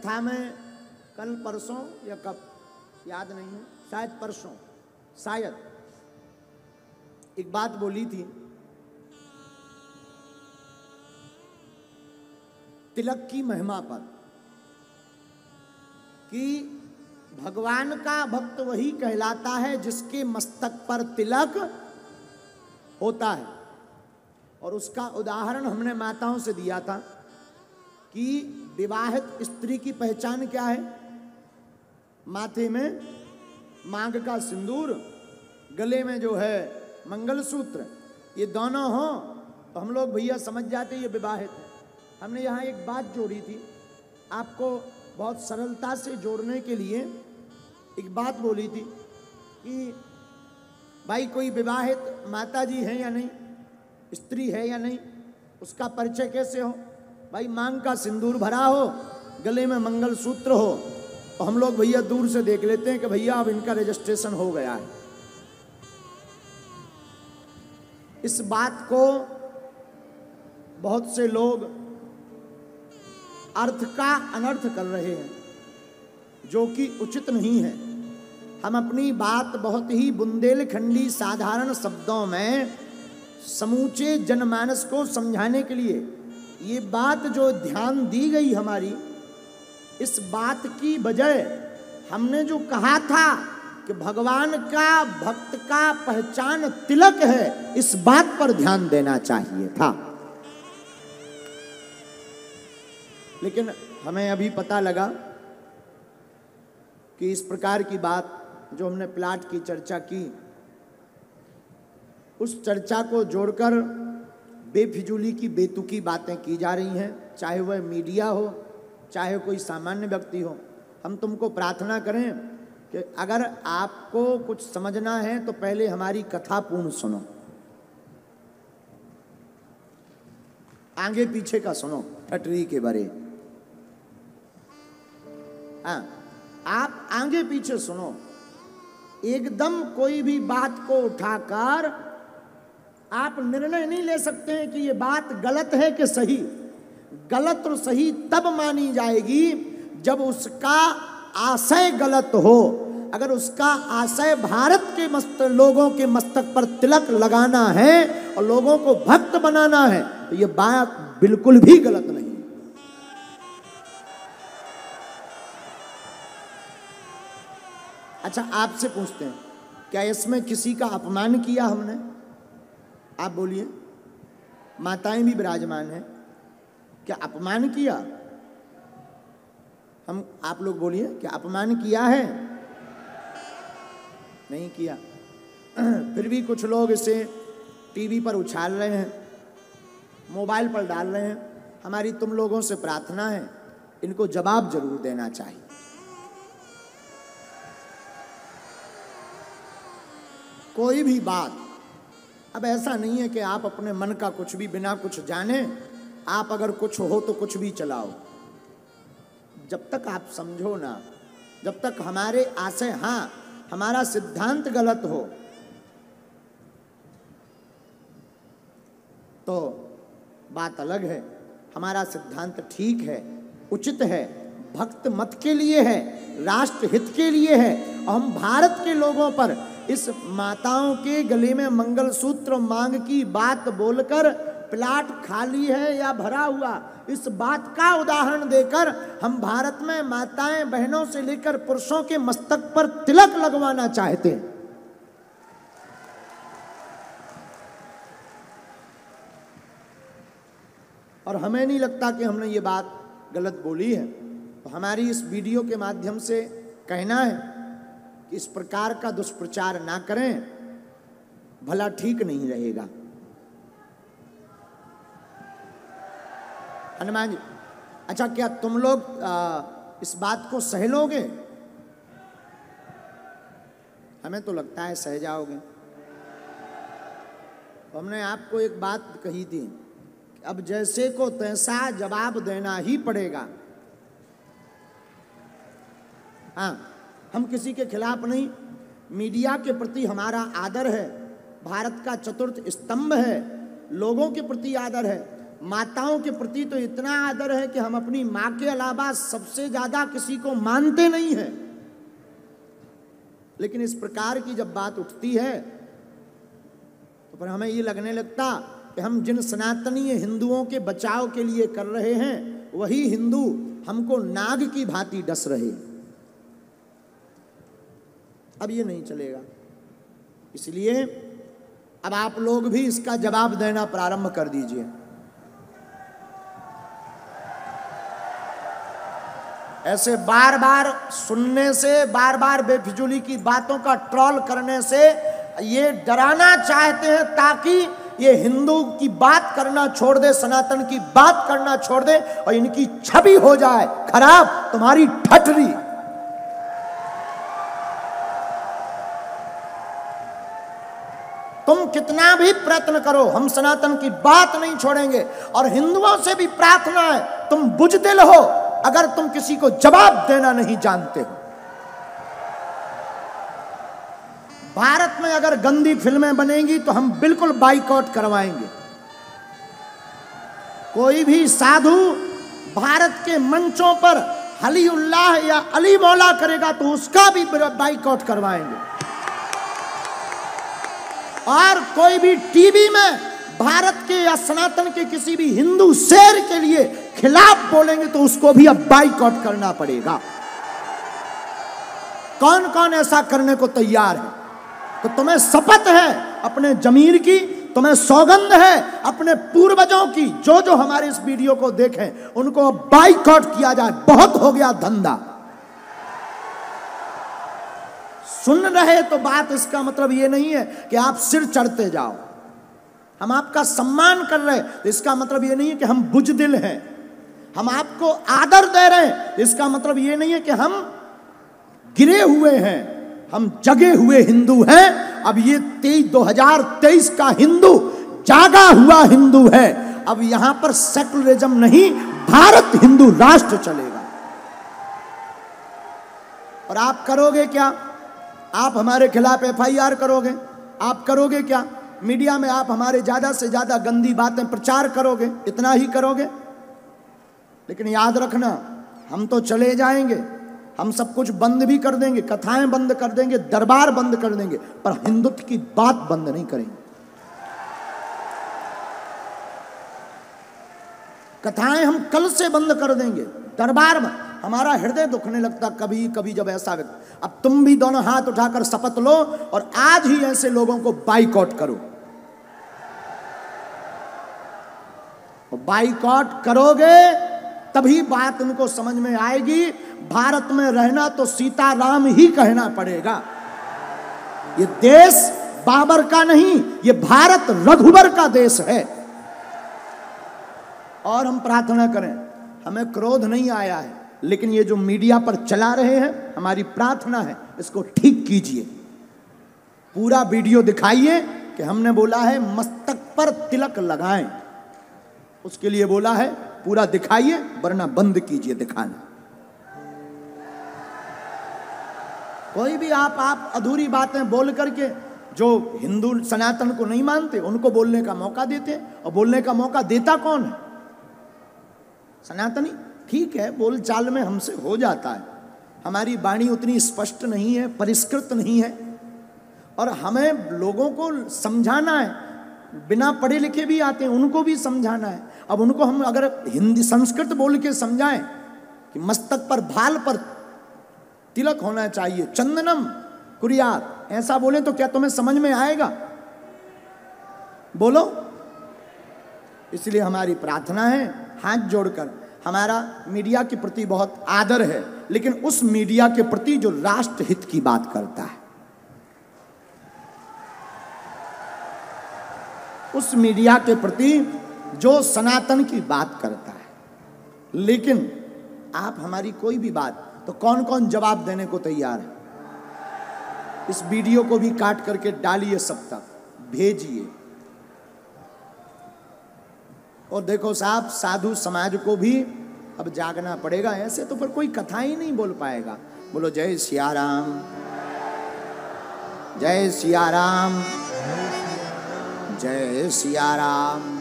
कथा में कल परसों या कब याद नहीं है, शायद परसों शायद एक बात बोली थी। तिलक की महिमा पर कि भगवान का भक्त वही कहलाता है जिसके मस्तक पर तिलक होता है। और उसका उदाहरण हमने माताओं से दिया था कि विवाहित स्त्री की पहचान क्या है? माथे में मांग का सिंदूर, गले में जो है मंगलसूत्र, ये दोनों हो तो हम लोग भैया समझ जाते ये विवाहित है। हमने यहाँ एक बात जोड़ी थी, आपको बहुत सरलता से जोड़ने के लिए एक बात बोली थी कि भाई कोई विवाहित माता जी है या नहीं, स्त्री है या नहीं, उसका परिचय कैसे हो? भाई मांग का सिंदूर भरा हो, गले में मंगलसूत्र हो, तो हम लोग भैया दूर से देख लेते हैं कि भैया अब इनका रजिस्ट्रेशन हो गया है। इस बात को बहुत से लोग अर्थ का अनर्थ कर रहे हैं, जो कि उचित नहीं है। हम अपनी बात बहुत ही बुंदेलखंडी साधारण शब्दों में समूचे जनमानस को समझाने के लिए ये बात जो ध्यान दी गई हमारी, इस बात की बजाय हमने जो कहा था कि भगवान का भक्त का पहचान तिलक है, इस बात पर ध्यान देना चाहिए था। लेकिन हमें अभी पता लगा कि इस प्रकार की बात जो हमने प्लाट की चर्चा की, उस चर्चा को जोड़कर बेफिजूली की बेतुकी बातें की जा रही हैं, चाहे वह मीडिया हो चाहे कोई सामान्य व्यक्ति हो। हम तुमको प्रार्थना करें कि अगर आपको कुछ समझना है तो पहले हमारी कथा पूर्ण सुनो, आगे पीछे का सुनो, ठटरी के बारे। हाँ, आप आगे पीछे सुनो, एकदम कोई भी बात को उठाकर आप निर्णय नहीं ले सकते हैं कि ये बात गलत है कि सही। गलत और सही तब मानी जाएगी जब उसका आशय गलत हो। अगर उसका आशय भारत के लोगों के मस्तक पर तिलक लगाना है और लोगों को भक्त बनाना है तो ये बात बिल्कुल भी गलत नहीं। अच्छा, आपसे पूछते हैं, क्या इसमें किसी का अपमान किया हमने? आप बोलिए, माताएं भी विराजमान हैं, क्या अपमान किया हम? आप लोग बोलिए, क्या अपमान किया है? नहीं किया। फिर भी कुछ लोग इसे टीवी पर उछाल रहे हैं, मोबाइल पर डाल रहे हैं। हमारी तुम लोगों से प्रार्थना है, इनको जवाब जरूर देना चाहिए। कोई भी बात, अब ऐसा नहीं है कि आप अपने मन का कुछ भी बिना कुछ जाने आप अगर कुछ हो तो कुछ भी चलाओ। जब तक आप समझो ना, जब तक हमारे आशय, हाँ हमारा सिद्धांत गलत हो तो बात अलग है। हमारा सिद्धांत ठीक है, उचित है, भक्त मत के लिए है, राष्ट्र हित के लिए है। और हम भारत के लोगों पर इस माताओं के गले में मंगलसूत्र मांग की बात बोलकर, प्लाट खाली है या भरा हुआ, इस बात का उदाहरण देकर हम भारत में माताएं बहनों से लेकर पुरुषों के मस्तक पर तिलक लगवाना चाहते हैं। और हमें नहीं लगता कि हमने ये बात गलत बोली है। तो हमारी इस वीडियो के माध्यम से कहना है कि इस प्रकार का दुष्प्रचार ना करें, भला ठीक नहीं रहेगा। हनुमान जी, अच्छा क्या तुम लोग इस बात को सह लोगे? हमें तो लगता है सह जाओगे। तो हमने आपको एक बात कही थी, अब जैसे को तैसा जवाब देना ही पड़ेगा। हाँ, हम किसी के खिलाफ नहीं, मीडिया के प्रति हमारा आदर है, भारत का चतुर्थ स्तंभ है, लोगों के प्रति आदर है। माताओं के प्रति तो इतना आदर है कि हम अपनी माँ के अलावा सबसे ज्यादा किसी को मानते नहीं हैं। लेकिन इस प्रकार की जब बात उठती है तो पर हमें ये लगने लगता कि हम जिन सनातनीय हिंदुओं के बचाव के लिए कर रहे हैं वही हिंदू हमको नाग की भांति डस रहे हैं। अब ये नहीं चलेगा, इसलिए अब आप लोग भी इसका जवाब देना प्रारंभ कर दीजिए। ऐसे बार बार सुनने से, बार बार बेफिजूली की बातों का ट्रोल करने से ये डराना चाहते हैं ताकि ये हिंदू की बात करना छोड़ दे, सनातन की बात करना छोड़ दे और इनकी छवि हो जाए खराब, तुम्हारी ठटरी। तुम कितना भी प्रयत्न करो हम सनातन की बात नहीं छोड़ेंगे। और हिंदुओं से भी प्रार्थना है, तुम बुजदिल हो अगर तुम किसी को जवाब देना नहीं जानते हो। भारत में अगर गंदी फिल्में बनेंगी तो हम बिल्कुल बाइकॉट करवाएंगे। कोई भी साधु भारत के मंचों पर हली उल्लाह या अली मौला करेगा तो उसका भी बाइकॉट करवाएंगे। और कोई भी टीवी में भारत के या सनातन के किसी भी हिंदू शेर के लिए खिलाफ बोलेंगे तो उसको भी अब बाइकॉट करना पड़ेगा। कौन कौन ऐसा करने को तैयार है? तो तुम्हें शपथ है अपने जमीर की, तुम्हें सौगंध है अपने पूर्वजों की। जो जो हमारे इस वीडियो को देखें उनको अब बाइकॉट किया जाए, बहुत हो गया धंधा। सुन रहे तो बात, इसका मतलब ये नहीं है कि आप सिर चढ़ते जाओ। हम आपका सम्मान कर रहे हैं, इसका मतलब ये नहीं है कि हम बुजदिल हैं। हम आपको आदर दे रहे हैं, इसका मतलब ये नहीं है कि हम गिरे हुए हैं। हम जगे हुए हिंदू हैं। अब ये 2023 का हिंदू जागा हुआ हिंदू है। अब यहां पर सेकुलरिज्म नहीं, भारत हिंदू राष्ट्र चलेगा। और आप करोगे क्या? आप हमारे खिलाफ FIR करोगे? आप करोगे क्या? मीडिया में आप हमारे ज्यादा से ज्यादा गंदी बातें प्रचार करोगे, इतना ही करोगे। लेकिन याद रखना, हम तो चले जाएंगे, हम सब कुछ बंद भी कर देंगे, कथाएं बंद कर देंगे, दरबार बंद कर देंगे, पर हिंदुत्व की बात बंद नहीं करेंगे। कथाएं हम कल से बंद कर देंगे, दरबार में। हमारा हृदय दुखने लगता कभी कभी जब ऐसा। अब तुम भी दोनों हाथ उठाकर शपथ लो और आज ही ऐसे लोगों को बाइकॉट करो। और बाइकॉट करोगे तभी बात उनको समझ में आएगी। भारत में रहना तो सीताराम ही कहना पड़ेगा। ये देश बाबर का नहीं, ये भारत रघुबर का देश है। और हम प्रार्थना करें, हमें क्रोध नहीं आया है, लेकिन ये जो मीडिया पर चला रहे हैं, हमारी प्रार्थना है इसको ठीक कीजिए। पूरा वीडियो दिखाइए कि हमने बोला है मस्तक पर तिलक लगाएं, उसके लिए बोला है, पूरा दिखाइए, वरना बंद कीजिए दिखाना। कोई भी आप अधूरी बातें बोल करके जो हिंदू सनातन को नहीं मानते उनको बोलने का मौका देते। और बोलने का मौका देता कौन है? सनातनी। ठीक है, बोलचाल में हमसे हो जाता है, हमारी वाणी उतनी स्पष्ट नहीं है, परिष्कृत नहीं है, और हमें लोगों को समझाना है। बिना पढ़े लिखे भी आते हैं, उनको भी समझाना है। अब उनको हम अगर हिंदी संस्कृत बोल के समझाएं कि मस्तक पर, भाल पर तिलक होना चाहिए, चंदनम कुरियात, ऐसा बोले तो क्या तुम्हें समझ में आएगा? बोलो। इसलिए हमारी प्रार्थना है हाथ जोड़कर, हमारा मीडिया के प्रति बहुत आदर है, लेकिन उस मीडिया के प्रति जो राष्ट्र हित की बात करता है, उस मीडिया के प्रति जो सनातन की बात करता है। लेकिन आप हमारी कोई भी बात, तो कौन कौन जवाब देने को तैयार है? इस वीडियो को भी काट करके डालिए, सब तक भेजिए। और देखो साहब, साधु समाज को भी अब जागना पड़ेगा। ऐसे तो पर कोई कथा ही नहीं बोल पाएगा। बोलो जय सिया राम, जय सिया राम, जय सिया राम।